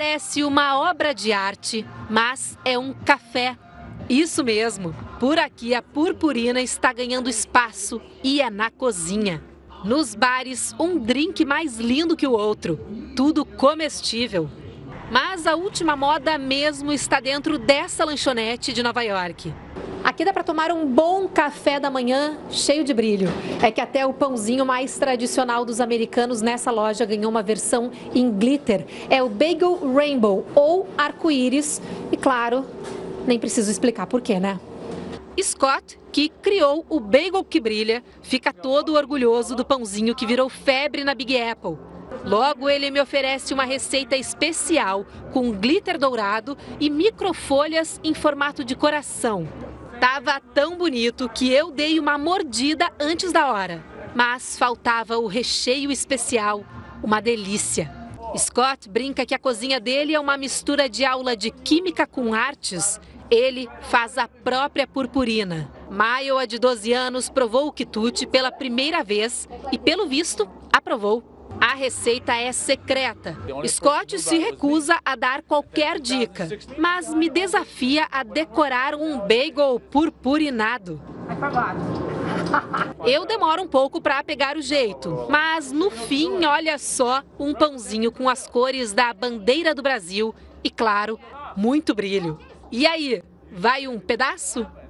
Parece uma obra de arte, mas é um café. Isso mesmo, por aqui a purpurina está ganhando espaço e é na cozinha. Nos bares, um drink mais lindo que o outro, tudo comestível. Mas a última moda mesmo está dentro dessa lanchonete de Nova York. Aqui dá para tomar um bom café da manhã cheio de brilho. É que até o pãozinho mais tradicional dos americanos nessa loja ganhou uma versão em glitter. É o Bagel Rainbow ou arco-íris e, claro, nem preciso explicar por quê, né? Scott, que criou o bagel que brilha, fica todo orgulhoso do pãozinho que virou febre na Big Apple. Logo, ele me oferece uma receita especial com glitter dourado e microfolhas em formato de coração. Tava tão bonito que eu dei uma mordida antes da hora, mas faltava o recheio especial, uma delícia. Scott brinca que a cozinha dele é uma mistura de aula de química com artes. Ele faz a própria purpurina. Maior, de 12 anos, provou o quitute pela primeira vez e, pelo visto, aprovou. A receita é secreta. Scott se recusa a dar qualquer dica, mas me desafia a decorar um bagel purpurinado. Eu demoro um pouco para pegar o jeito, mas no fim, olha só, um pãozinho com as cores da bandeira do Brasil e, claro, muito brilho. E aí, vai um pedaço?